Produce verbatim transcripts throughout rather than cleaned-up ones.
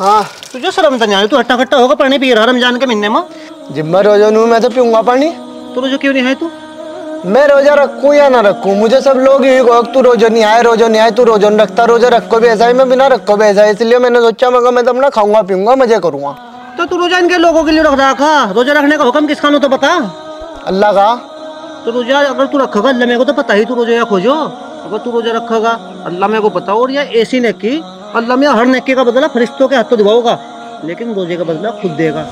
हाँ तुझे शर्म तो नहीं आ रही? तू हट्टा खट्टा होगा पानी पी रहा रमजान के महीने में। जिम्मा रोजा नू मैं तो पीऊंगा पानी। तू रोजा क्यों नहीं आया? तू मैं रोजा रखूँ या ना रखूँ, मुझे सब लोग यही कहो तू रोजा नहीं आए रोजा नहीं आए, तू रोजा नहीं रखता, रोजा रखो भी ऐसा है मैं बिना रखो भी ऐसा है, इसलिए मैंने सोचा मगर मैं तब ना खाऊंगा पीऊंगा मजे करूँगा। तो तू रोजा इनके लोगों के लिए रख रखा, रोजा रखने का हुक्म किसका? तो पता अल्लाह का। तो रोजा अगर तू रखेगा अल्लाह मेरे को तो पता ही, तू रोजा या खोजो अगर तू रोजा रखेगा अल्लाह मेरे को पता। और यह ऐसी नेकी अल्लाह में हर नेकी का बदला फरिश्तों के हाथों दिवाओगा, लेकिन रोजे का बदला खुद देगा,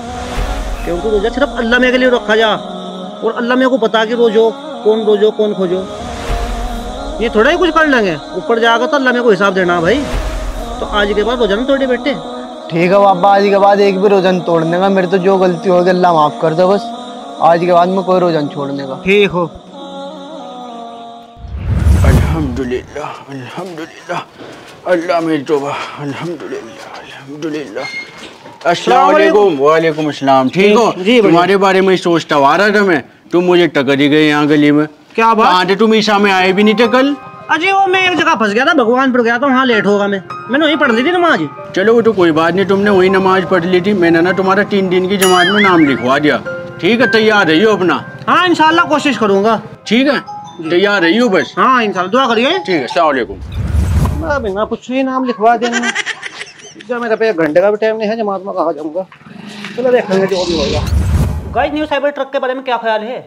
क्योंकि रोजा सिर्फ अल्लाह में के लिए रखा जा। और अल्लाह मेरे को पता कि रोजो कौन रोजो कौन खोजो, ये थोड़ा ही कुछ कर लेंगे, ऊपर जाकर तो अल्लाह मेरे को हिसाब देना भाई। तो आज के बाद रोजा नहीं तोड़े बेटे। ठीक है बाबा, आज के बाद एक भी रोजा नहीं तोड़ने का, मेरी तो जो गलती होगी अल्लाह माफ़ कर दो, बस आज के बाद में कोई रोजा नहीं छोड़ने का। ठीक हो। अल्हम्दुलिल्लाह अल्हम्दुलिल्लाह अल्लाह मेरी तौबा अल्हम्दुलिल्लाह अल्हम्दुलिल्लाह। अस्सलाम वालेकुम। वालेकुम अस्सलाम। ठीक हो? तुम्हारे बारे में सोचता आ रहा था मैं, तुम मुझे टकर ही गए यहाँ गली में। क्या बात? आते तुम ईशा में आए भी नहीं थे कल। अजी वो मैं एक जगह फंस गया था, भगवानपुर गया था, वहाँ लेट होगा मैं मैंने वहीं पढ़ ली थी नमाज। चलो वो तो कोई बात नहीं, तुमने वही नमाज पढ़ ली थी, मैंने ना तुम्हारा तीन दिन की जमात में नाम लिखवा दिया। ठीक है, तैयार रहियो अपना। हाँ इंशाल्लाह कोशिश करूँगा। ठीक है, तैयार रहियो बस। हाँ इंशाल्लाह, दुआ करिए। ठीक है, अस्सलाम वालेकुम। बिना कुछ ही नाम लिखवा देना, मेरे पे एक घंटे का भी टाइम नहीं है, जमात में कहाँ जाऊँगा। चलो देखेंगे जो भी होगा। गाइस न्यू साइबर ट्रक के बारे में क्या ख्याल है?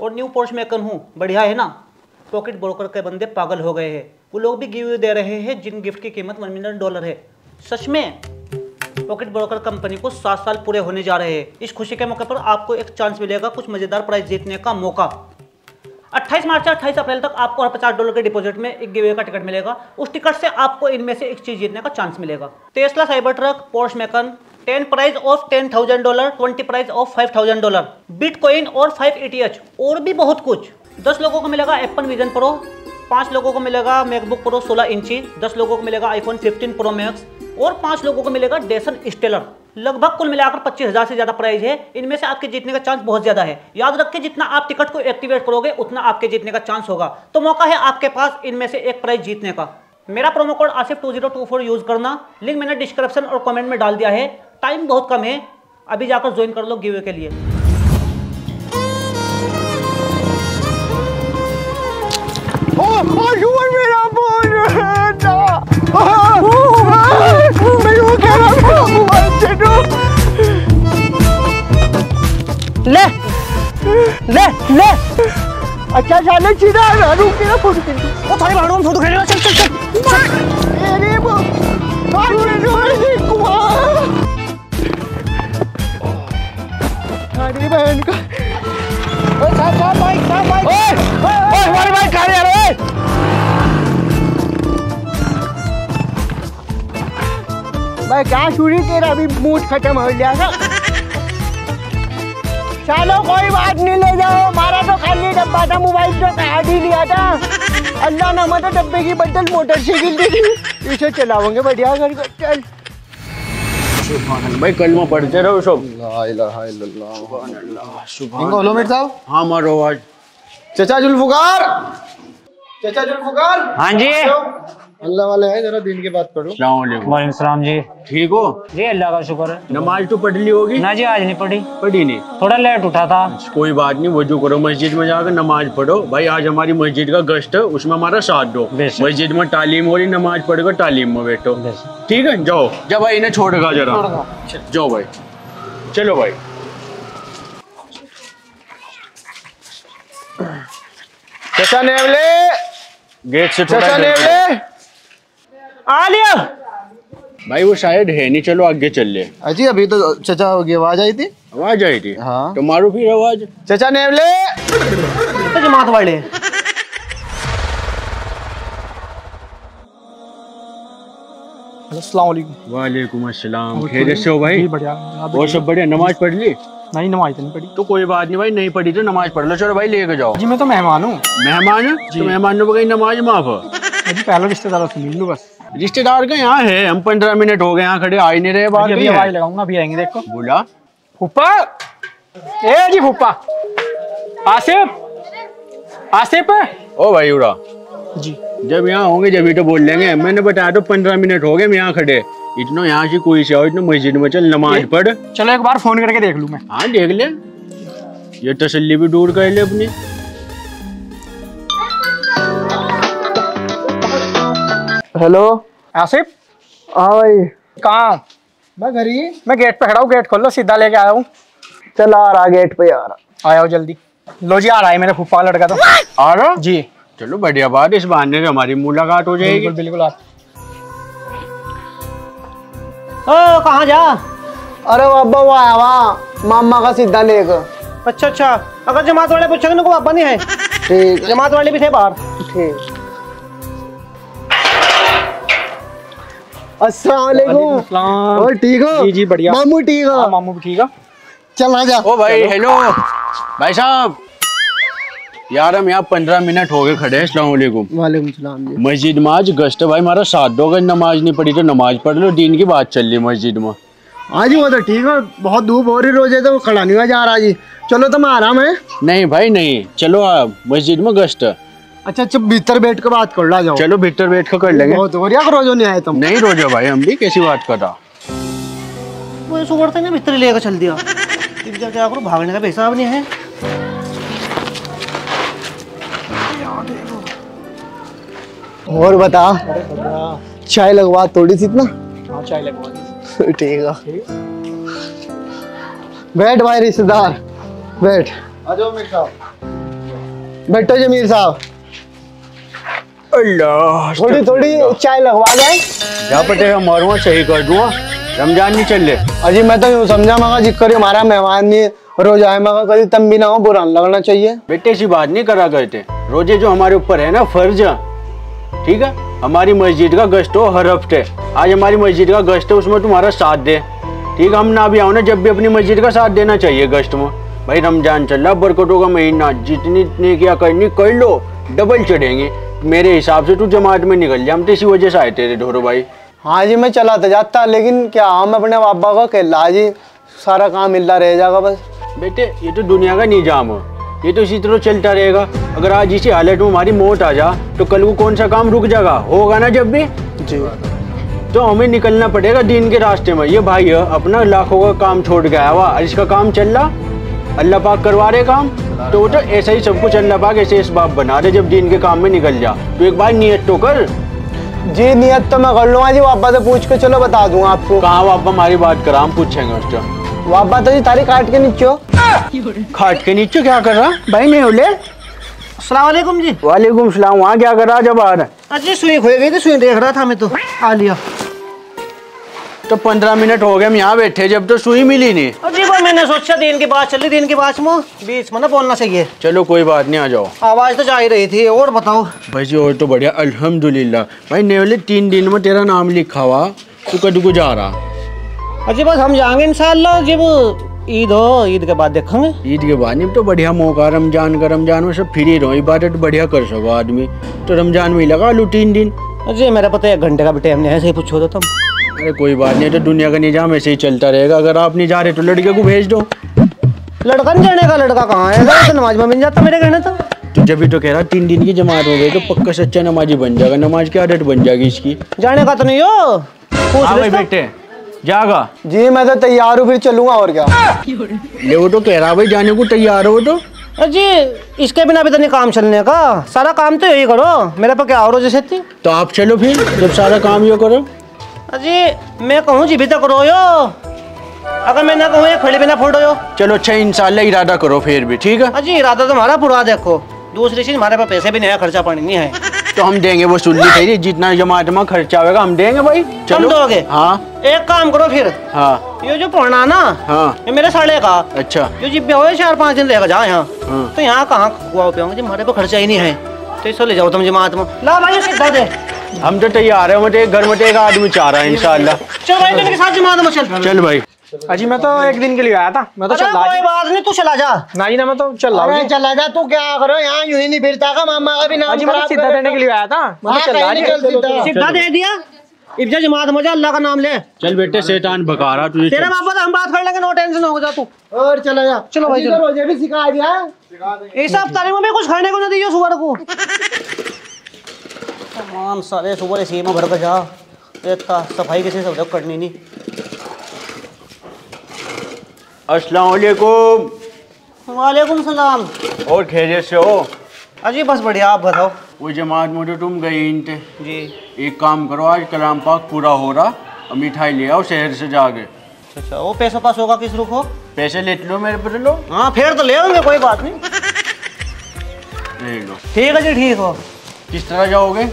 और न्यू पोर्श मैकन हूँ, बढ़िया है ना? पॉकेट ब्रोकर के बंदे पागल हो गए हैं, वो लोग भी गिव दे रहे हैं जिन गिफ्ट की कीमत वन मिलियन डॉलर है। सच में पॉकेट ब्रोकर कंपनी को सात साल पूरे होने जा रहे हैं, इस खुशी के मौके पर आपको एक चांस मिलेगा कुछ मज़ेदार प्राइज जीतने का मौका। अट्ठाईस मार्च से अट्ठाईस अप्रैल तक आपको पचास डॉलर के डिपॉजिट में एक गिवे का टिकट मिलेगा, उस टिकट से आपको इनमें से एक चीज जीतने का चांस मिलेगा। Tesla Cybertruck, Porsche Macan, ten prize of ten thousand dollar, twenty prize of five thousand dollar, bitcoin और फाइव ई टी एच, और भी बहुत कुछ। दस लोगों को मिलेगा एप्पल विजन प्रो, पाँच लोगों को मिलेगा मैकबुक प्रो सोलह इंची, दस लोगों को मिलेगा आईफोन फिफ्टीन प्रो मैक्स और पाँच लोगों को मिलेगा डेसन स्टेलर। लगभग कुल मिलाकर पच्चीस हजार से ज्यादा प्राइज है, इनमें से आपके जीतने का चांस बहुत ज्यादा है। याद रखें जितना आप टिकट को एक्टिवेट करोगे उतना आपके जीतने का चांस होगा, तो मौका है आपके पास इनमें से एक प्राइज जीतने का। मेरा promo code Asif two zero two four use करना, लिंक मैंने डिस्क्रिप्शन और कमेंट में डाल दिया है। टाइम बहुत कम है, अभी जाकर ज्वाइन कर लो गिवे के लिए। ले ले ले अच्छा जाने चीरा रुक के ना फोटो खींच। ओ थारे भाड़ों में फोटो खींच रहा, चल चल चल। अरे वो अरे कुआ थारी बहन का। ओ सा सा बाइक सा बाइक। ओए ओए हमारी बाइक खा रही है। ओए भाई क्या छुरी तेरा, अभी मूड खत्म हो गया। चलो कोई बात नहीं, ले जाओ, हमारा तो खाली डब्बा था, मोबाइल तो कहा ही लिया था। अल्लाह ना मत डब्बे की बदल मोटरसाइकिल दी थी, इसे चलाओगे बढ़िया घर को। चल भाई कलमा पढ़ते रहो सब। ला इलाहा इल्लल्लाह सुभान अल्लाह सुभान। इनको बोलो मेरे साहब। हाँ मारो आवाज। चचा जुल्फकार, चचा जुल्फकार। हाँ जी अल्लाह वाले है, जरा दिन की बात करो। वालेकुम सलाम जी, ठीक हो जी? अल्लाह का शुक्र है। नमाज तो पढ़ ली होगी ना जी? आज नहीं पढ़ी। पढ़ी नहीं, थोड़ा लेट उठा था। कोई बात नहीं, वजू करो, मस्जिद में जाकर नमाज पढ़ो। भाई आज हमारी मस्जिद का गश्त है, उसमें हमारा साथ दो। मस्जिद में तालीम हो रही, नमाज पढ़ कर तालीम में बैठो। ठीक है, जाओ जब भाई इन्हें छोड़ेगा जरा, जाओ भाई। चलो भाई चचा नेवले गेट से चचा नेवले आ लिया। भाई वो शायद है नहीं, चलो आगे चल ले। अजी अभी तो चचा होगी, आवाज आई थी आवाज आई थी हाँ। तो मारू फिर आवाज। चचा नेवले तो जमात वाले। अस्सलाम वालेकुम। वालेकुम अस्सलाम, खैरियत से हो भाई? बढ़िया। वो सब बढ़िया। नमाज पढ़ ली? नहीं नमाज नहीं पढ़ी। तो कोई बात नहीं भाई, नहीं पढ़ी तो नमाज पढ़ लो। चलो भाई लेके जाओ जी, मैं तो मेहमान हूँ। मेहमान? मेहमानों पर नमाज माफ है। पहले रिश्तेदार सुन लो बस। रिश्तेदार का यहाँ है, हम पंद्रह मिनट हो गए यहाँ खड़े, आ ही नहीं रहे। बाहर अभी आवाज लगाऊंगा, अभी आएंगे। देखो बोला फूफा। ए जी फूफा। आसिफ आसिफ। ओ भाई उड़ा जी, जब यहाँ होंगे जब ही तो बोल लेंगे। मैंने बताया तो पंद्रह मिनट हो गए हम यहाँ खड़े, इतना यहाँ से कोई से आओ, इतना मस्जिद में चल, नमाज पढ़। चलो एक बार फोन करके देख लूँ मैं। हाँ देख ले, ये तसल्ली भी दूर कर ले अपनी। हेलो आसिफ। हाँ भाई कहाँ? मैं घर ही। मैं गेट पे खड़ा हूँ, गेट खोल लो, सीधा लेके आया हूँ। चल आ रहा गेट पे, आ रहा। आया हो जल्दी। लो जी आ रहा है मेरा फूफा लड़का। तो आ रहा जी, चलो बढ़िया बात, इस बहाने से हमारी मुलाकात हो जाएगी। बिल्कुल, बिल्कुल। ओ कहाँ जा? अरे बाबा वो आया वहाँ मामा का सीधा लेकर। अच्छा अच्छा, अगर जमात वाले पूछेंगे ना को बाबा नहीं है। ठीक, जमात वाले भी थे बाहर। ठीक। अस्सलाम वालेकुम। और ठीक हो? जी जी बढ़िया। मामू ठीक हो? मामू भी ठीक है। चला जा। ओ भाई हेलो भाई साहब, यार हम यहाँ पंद्रह मिनट हो गए खड़े हैं। अस्सलाम वालेकुम। वालेकुम सलाम। मस्जिद में आज गश्त भाई हमारा साथ दो, अगर नमाज नहीं पढ़ी तो नमाज पढ़ लो, दिन की बात चल रही मस्जिद में। हाँ जी वो तो ठीक है, बहुत धूप हो रही रोजे तो खड़ा नहीं हुआ जा रहा जी। चलो तुम आराम है? नहीं भाई नहीं, चलो आप मस्जिद में गश्त। अच्छा अच्छा, भीतर बैठ कर बात कर ला जाओ। चलो भीतर बैठ कर कर लेंगे। बहुत हो रही है, रोजो नहीं आए तुम? नहीं रोजो भाई, हम भी कैसी बात कर रहा। भीतर लेकर चल दिया, क्या करो, भागने का भी हिसाब नहीं है। और बता, चाय लगवा थोड़ी सी इतना। हाँ चाय लगवा। ठीक है, बैठ भाई रिश्तेदार, बैठ। आ जाओ मीर साहब, बैठो जी मीर साहब। अल्लाह, थोड़ी थोड़ी चाय लगवा जाए। जा पटेगा मारूंगा, सही कर दूंगा। रमजान नहीं चल ले अजी, मैं तो यूँ समझा मगा जिक्र हमारा मेहमान नहीं रोज आए मगा, कभी तम भी ना हो बुरा लगना चाहिए। बेटे ऐसी बात नहीं करा करते, रोजे जो हमारे ऊपर है ना फर्ज, ठीक है। हमारी मस्जिद का गश्त हो हर हफ्ते, आज हमारी मस्जिद का गश्त है, उसमें तुम्हारा साथ दे, ठीक है। हम ना भी आओ ना, जब भी अपनी मस्जिद का साथ देना चाहिए गश्त में। भाई रमजान चल रहा, बरकतों का महीना, जितनी नेकियां करनी कर लो, डबल चढ़ेंगे। मेरे हिसाब से तू जमात में निकल जा, हम तो इसी वजह से आए तेरे ढोरो भाई। हाँ जी मैं चला तो जाता, लेकिन क्या हम अपने बाबा को कहला जी, सारा काम मिलता रह जाएगा बस। बेटे ये तो दुनिया का निजाम है, ये तो इसी तरह चलता रहेगा। अगर आज इसी हालत में हमारी मौत आ जा तो कल को कौन सा काम रुक जाएगा, होगा ना जब भी जी। तो हमें निकलना पड़ेगा दिन के रास्ते में। ये भाई है, अपना लाखों का काम छोड़ के आया हुआ, इसका काम चल रहा, अल्लाह पाक करवा रहे काम, तो वो तो ऐसा ही सबको अल्लाह पाक ऐसे इस बाप बना रहे। जब दिन के काम में निकल जा तो एक बार नियत तो कर जी। नियत तो मैं कर लूँगा जी, वापा से पूछ के चलो बता दूंगा आपको। कहाँ वापा हमारी बात करा, हम पूछेंगे उसका। वापा तो जी तारी काट के नीचे, खाट के नीचे क्या कर रहा भाई? नहीं बोले। अस्सलाम वालेकुम जी। वालेकुम सलाम। वहाँ क्या कर रहा जब आ रहा? अच्छा सुई खोई गई थी, सुई देख रहा था मैं तो, आ लिया। तो पंद्रह मिनट हो गए हम यहाँ बैठे, जब तो सुई मिली नहीं। अरे भाई मैंने सोचा दिन के बाद चली, दिन के बाद बीच में ना बोलना चाहिए। चलो कोई बात नहीं, आ जाओ। आवाज तो जा ही रही थी। और बताओ भाई जी? और तो बढ़िया अल्हम्दुलिल्लाह। भाई नेवले तीन दिन में तेरा नाम लिखा हुआ, तू कदू जा रहा? अजी बस हम जाएंगे इंशाल्लाह, जब ईद हो, ईद के बाद देखेंगे। ईद के बाद नहीं तो बढ़िया मौका रमजान का, रमजान में सब फ्री रहो, इबादत बढ़िया कर सको आदमी। तो रमजान में ही लगा लो तीन दिन। अरे मेरा पता है एक घंटे का भी टाइम नहीं है, ऐसे ही पूछो तो तुम। अरे कोई बात नहीं, तो दुनिया का निजाम ऐसे ही चलता रहेगा। अगर आप नहीं जा रहे तो लड़के को भेज दो। लड़का नहीं जाने का, लड़का कहाँ है, तो नमाज में मिल जाता मेरे कहने। तो तो जब भी तो कह रहा तीन दिन की जमात हो गई तो पक्का सच्चा नमाजी बन जाएगा, नमाज की आदत बन जाएगी इसकी। जाने का तो नहीं हो बेटे? जागा जी मैं तो तैयार हूँ, फिर चलूंगा। और क्या ले, वो तो कह रहा भाई जाने को तैयार हो तो। अजी इसके बिना भी तो नहीं काम चलने का, सारा काम तो यही करो। मेरे पे क्या हो जैसे थी? तो आप चलो फिर, जब सारा काम यो करो। अजी मैं कहूँ जी भी तो करो यो, अगर मैं ना कहूँ ये खड़े बिना फोड़ो यो। चलो अच्छा इंशाल्लाह इरादा करो फिर भी, ठीक है। अजी इरादा तो हमारा पूरा, देखो दूसरी चीज हमारे पास पैसे भी नहीं है, खर्चा पानी नहीं है, तो हम देंगे वो सुल्ली तेरी, जितना जमात में खर्चा होगा हम देंगे भाई। चलो दोगे? हाँ। एक काम करो फिर, हाँ ये जो पढ़ना ना, हाँ ये मेरे साले का। अच्छा जो जिब्बे हो चार पाँच दिन रहेगा जहाँ यहाँ, हाँ। तो यहाँ कहाँ हुआ पे हमारे पे खर्चा ही नहीं है, तो इसको ले जाओ तुम जमात में। ला भाई सीधा दे, हम तो तैयार है। मुझे घर में एक आदमी चाह रहा है इंशाल्लाह। चल भाई मेरे साथ जमात में चल। चल भाई। अजी मैं तो एक दिन के लिए आया था, मैं तो चला। कोई बात नहीं तू चला जा। नहीं ना मैं तो चल रहा हूं। चला जा तू, क्या करो यहाँ यूं ही नहीं फिरता का, मामा का भी नाम खराब कर। सीधा देने के लिए आया था, मैं तो चला जा। सीधा दे दिया, इब्जा जमात में जा, अल्लाह का नाम ले। चल बेटे शैतान भगा रहा तुझे, तेरा बाप हम बात कर लेंगे, नो टेंशन होगा, जा तू और चला जा। चलो भाई चलो, रोजे भी सिखा दिया, सिखा दे। इस हफ्ते में मैं कुछ खाने को ना दियो सुअर को, तमाम सारे सुअर इसी में भर के जा। था सफाई कैसे सब करनी नहीं। अस्सलाम वालेकुम। वालेकुम सलाम। और खैरियत से हो? अजी बस बढ़िया, आप बताओ। वो जमात मोटे तुम गई इनते जी, एक काम करो आज कलाम पाक पूरा हो रहा और मिठाई ले आओ शहर से जाके। अच्छा वो पैसों पास होगा किस रुख हो? पैसे ले लो मेरे पे लो। हाँ फिर तो ले आओगे, कोई बात नहीं ले लो। ठीक है जी ठीक हो। किस तरह जाओगे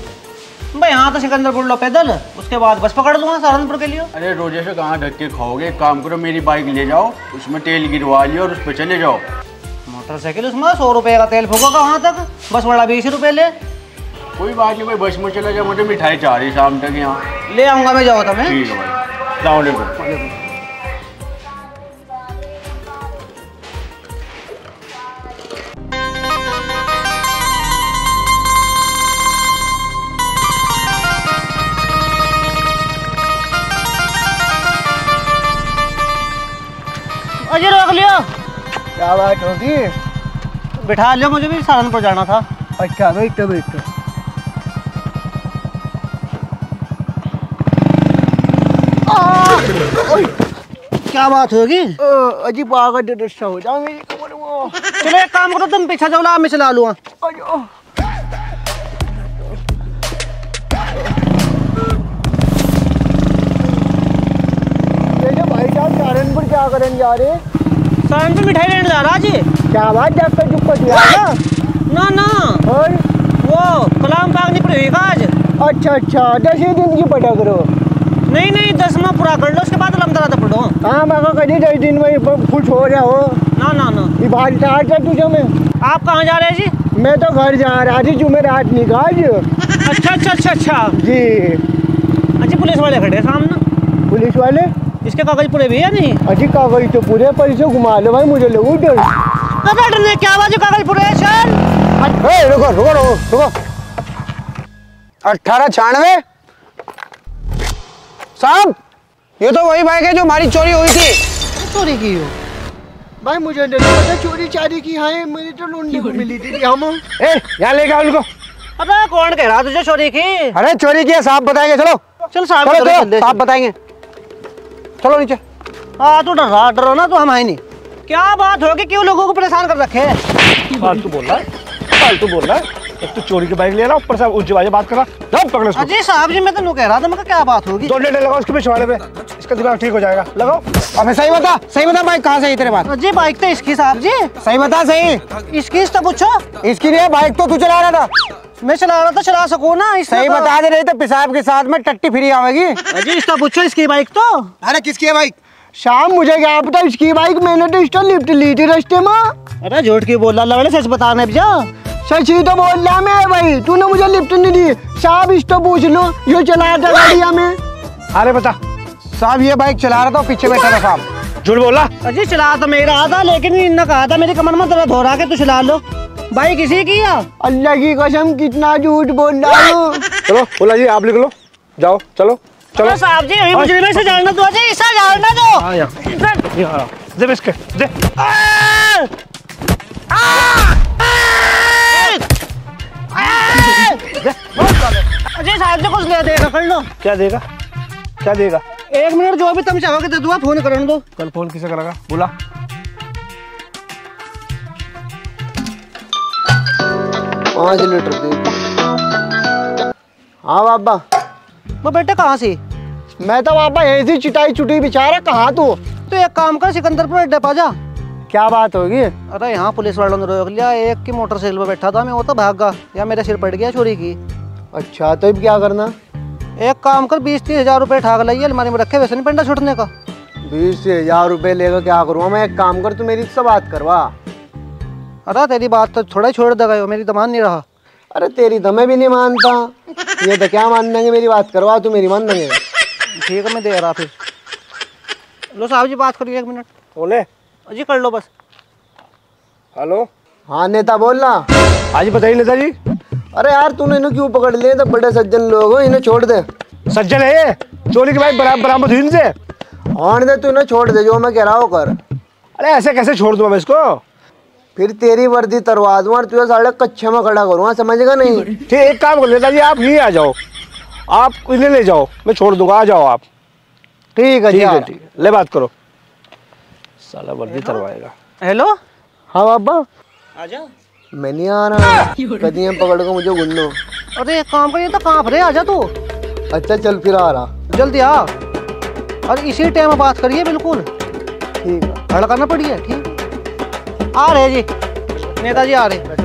भाई? यहाँ तो सिकंदरपुर लो पैदल, उसके बाद बस पकड़ लूँगा सहारनपुर के लिए। अरे रोजे से कहाँ ढक के खाओगे, एक काम करो मेरी बाइक ले जाओ, उसमें तेल गिरवा लियो और उस पर चले जाओ। मोटरसाइकिल उसमें सौ रुपये का तेल फूकोगा वहाँ तक, बस वाला बीस रुपये ले। कोई बात नहीं भाई, बस में चला जाओ, मुझे मिठाई चाह रही शाम तक, यहाँ ले आऊँगा मैं। जाओ तब ठीक है भाई, जाओ ले। अजय रोक लियो। क्या बात होगी? बिठा लियो, मुझे भी सहारनपुर जाना था। अच्छा भाई तो बैठ। क्या बात होगी? अजीब आगे डर हो जाओ मेरी कमर वो। चलो एक काम करो तुम पीछे जाओ ना, मैं चला लूँगा। सहारनपुर क्या करने जा रहे? सहारनपुर मिठाई लेने जा रहा जी। क्या बात जाकर चुप दिया ना ना। और वो कलाम पाक नहीं पड़ेगा आज। अच्छा अच्छा दस ही दिन की पटा करो। नहीं नहीं दस माह पूरा कर लो, उसके बाद लमदरा पढ़ो। हाँ मैं कहीं दस दिन में खुश हो रहा हो ना ना ना इबालता था तुझे मैं। आप कहाँ जा रहे जी? मैं तो घर जा रहा जी, जुमेरात निकाल। अच्छा अच्छा अच्छा अच्छा जी। अच्छा पुलिस वाले खड़े सामने? पुलिस वाले इसके कागज पूरे भी है नहीं? अजी कागज तो पूरे पर इसे घुमा लो भाई, मुझे लगू डर। डरने क्या बात है, कागज पूरे है सर। ए रुको रुको रुको रुको। अठारह छियानवे साहब, ये तो वही बाइक है जो हमारी चोरी हुई थी। चोरी की हो भाई? मुझे नहीं पता चोरी चारी की है, मेरी तो लूटने को मिली थी। हम ए यहाँ लेके आओ उनको। अरे कौन कह रहा तुझे चोरी की? अरे चोरी की है साहब बताएंगे। चलो चलो साहब साहब बताएंगे, चलो नीचे। हाँ तो डर रहा डरो ना तो हम आए नहीं। क्या बात होगी, क्यों लोगों को परेशान कर रखे? फालतू बोल रहा है, फालतू बोल रहा है। एक तो चोरी की बाइक ले रहा, ऊपर से उस जवाजे बात कर रहा। पकड़ो इसको। अजी साहब जी मैं तो कह रहा था, मैं क्या बात होगी? दो डंडे लगाओ इसके पिछवाड़े पे, इसका दिमाग ठीक हो जाएगा। लगाओ अब सही बता, सही बता बाइक कहाँ से तेरे पास? जी बाइक तो इसकी साहब जी। सही बता सही इसकी तो पूछो। इसकी नहीं बाइक तो तू चला रहा था। मैं चला रहा था, चला सकूँ ना इसलिए। सही बता दे रही तो पिशाब के साथ में टट्टी फ्री आवेगी। अजी इसका पूछो इसकी बाइक तो। अरे किसकी है बाइक? शाम मुझे क्या पता इसकी बाइक, मैंने तो इसको लिफ्ट ली थी रास्ते में। अरे झूठ की बोल रहा, सच बताने जा। सच ही तो बोल रहा मैं भाई, तूने मुझे लिफ्ट नहीं दी। साहब इसको पूछ लो ये चला रहा था गाड़ी हमें। अरे बता साहब ये बाइक चला रहा था, पीछे बैठा था साहब। झूठ बोला। अजी चला तो मैं रहा था, लेकिन इन्होंने कहा था मेरी कमर में दर्द हो रहा है तू चला लो। भाई किसी की है? अल्लाह की कसम कितना झूठ बोल रहा हूँ। चलो बोला जी आप लिख लो, जाओ चलो चलो। साहब जी यही मुझे में से जानना दो जी, इससे जानना दो। हां यार हां दे बिस्किट दे। आ अजय साहब जी कुछ ले देगा कर लो। क्या देगा क्या देगा? एक मिनट जो भी तुम चाहोगे दे दूंगा, फोन करने दो। कल फोन किसे करेगा बोला? पाँच लीटर दूध। हाँ बाबा वो बेटा कहाँ से? मैं तो बाबा ऐसी चिटाई चुटी बिचारा कहाँ तू? तो एक काम कर सिकंदरपुर अड्डे पा जा। क्या बात होगी? अरे यहाँ पुलिस वालों ने रोक लिया, एक की मोटरसाइकिल पर बैठा था मैं, वो तो भागा या मेरा सिर पड़ गया चोरी की। अच्छा तो अब क्या करना? एक काम कर बीस तीस हजार रुपये ठाक लाइए, अलमारी में रखे वैसे नहीं पंडा छुटने का। बीस तीस हजार रुपये लेकर क्या करूँगा मैं? एक काम कर तू मेरी इससे बात करवा। अरे तेरी बात तो थोड़ा छोड़ देगा यो, मेरी तो मान नहीं रहा। अरे तेरी तो मैं भी नहीं मानता, ये तो क्या मान देंगे, मेरी बात करवा तू मेरी मान देंगे। ठीक है मैं दे रहा फिर। लो साहब जी बात करिए एक मिनट। बोले अजी कर लो बस। हेलो हाँ नेता बोल रहा। हाँ जी बताइए नेता जी। अरे यार तूने इन्हें क्यों पकड़ लिए? तो बड़े सज्जन लोग हो, इन्हें छोड़ दे। सज्जन है ये चोरी की बाइक बरामद हुई इनसे। हाँ दे तू इन्हें छोड़ दे, जो मैं कह रहा हूँ कर। अरे ऐसे कैसे छोड़ दूँगा मैं इसको? फिर तेरी वर्दी तरवा दूँ और तुझे साढ़े कच्चे में खड़ा करूँगा, समझेगा नहीं? ठीक एक काम कर लेता जी आप ही आ जाओ, आप इन्हें ले जाओ, मैं छोड़ दूंगा, आ जाओ आप। ठीक है, ठीक है, ठीक है, ले बात करो। साला वर्दी करवाएगा। हेलो, हाँ बाबा, आ जा। मैं नहीं आ रहा, कदियाँ पकड़ के मुझे गुंडो। अरे काम करिए तो कहाँ भरे, आ जा तू। अच्छा चल, फिर आ रहा, जल्दी आ। और इसी टाइम बात करिए, बिल्कुल ठीक है, भड़काना पड़िए। ठीक, आ रहे जी नेताजी, आ रहे।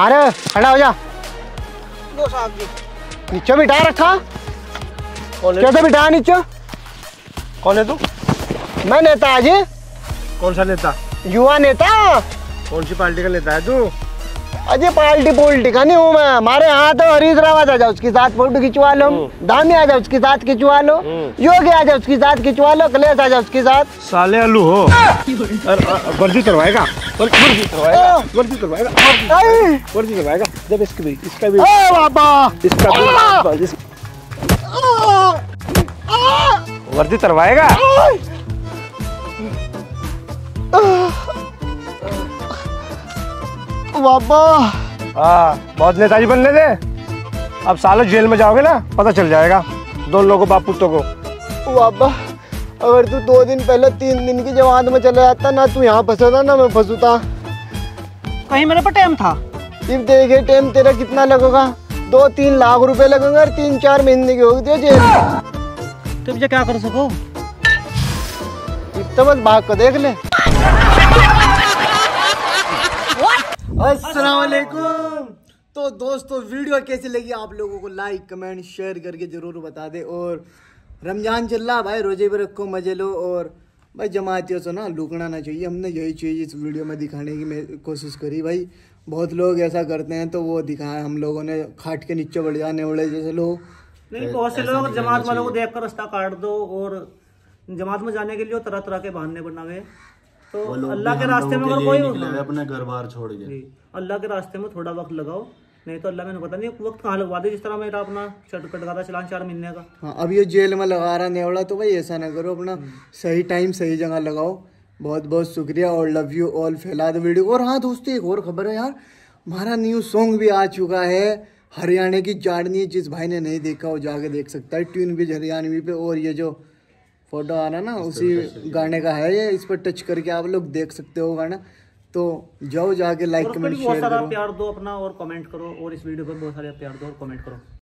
अरे खड़ा हो जा। लो साहब जी, नीचे बिठा रखा, कैसे बिठा नीचे? कौन है तू? मैं नेता जी। कौन सा नेता? युवा नेता। कौन सी पार्टी का नेता है तू? अजय पार्टी पोल्टी का नहीं हूँ मैं, हमारे यहाँ तो हरीश रावत आ जाओ, उसके साथ फोटो खिंचवा लो। दामी आ जाओ, उसके साथ खिंचवा लो। योगी आ जाओ, उसके साथ खिंचवा लो। कलेश आ जाओ, उसके साथ। साले आलू हो, वर्दी करवाएगा, वर्दी करवाएगा, वर्दी करवाएगा, वर्दी करवाएगा। जब इसकी भी, इसका भी, बाबा इसका वर्दी करवाएगा। बाबा हाँ, बहुत नेताजी बनने दे, अब सालों जेल में जाओगे ना, पता चल जाएगा दोनों लोगों बाप पुत्तों को। बाबा अगर तू दो दिन पहले तीन दिन की जमानत में चला जाता ना, तू यहाँ फंसा था ना मैं फंसूता। कहीं मेरे पर टाइम था? फिर देखे टाइम तेरा कितना लगेगा, दो तीन लाख रुपए लगेंगे और तीन चार महीने की होगी तेरे जेल। तुम क्या कर सको, इतना बस भाग को देख ले। अस्सलाम वालेकुम। तो दोस्तों वीडियो कैसी लगी आप लोगों को, लाइक कमेंट शेयर करके ज़रूर बता दे। और रमज़ान चल रहा भाई, रोजे भी रखो, मज़े लो। और भाई जमातियों से ना लुकना ना चाहिए, हमने यही चीज़ इस वीडियो में दिखाने की मैं कोशिश करी। भाई बहुत लोग ऐसा करते हैं तो वो दिखाया हम लोगों ने, खाट के नीचे बढ़ जाने वाले जैसे लोग। बहुत से लोग जमात वालों को देख कर रास्ता काट दो, और जमात में जाने के लिए तरह तरह के बहाने बनावे। तो अल्लाह के रास्ते में कोई अपने घर बार छोड़ के, अल्लाह के रास्ते में थोड़ा वक्त लगाओ, नहीं तो अल्लाह मैंने पता नहीं वक्त कहाँ लगवा दे। जिस तरह मेरा अपना चटकट का था चलान चार महीने का, हाँ अब ये जेल में लगा रहा नेवड़ा, तो भाई ऐसा ना करो, अपना सही टाइम सही जगह लगाओ। बहुत बहुत शुक्रिया और लव यू ऑल, फैला दो वीडियो। और हाँ दोस्तों एक और खबर है यार, हमारा न्यू सॉन्ग भी आ चुका है, हरियाणा की जाड़नी। जिस भाई ने नहीं देखा वो जाके देख सकता है, ट्यून भी हरियाणवी पे, और ये जो फोटो आ रहा ना उसी गाने का है ये, इस पर टच करके आप लोग देख सकते हो गाना। तो जाओ जाके लाइक कमेंट शेयर करो, बहुत सारा प्यार दो अपना, और कमेंट करो, और इस वीडियो पर बहुत सारा प्यार दो और कमेंट करो।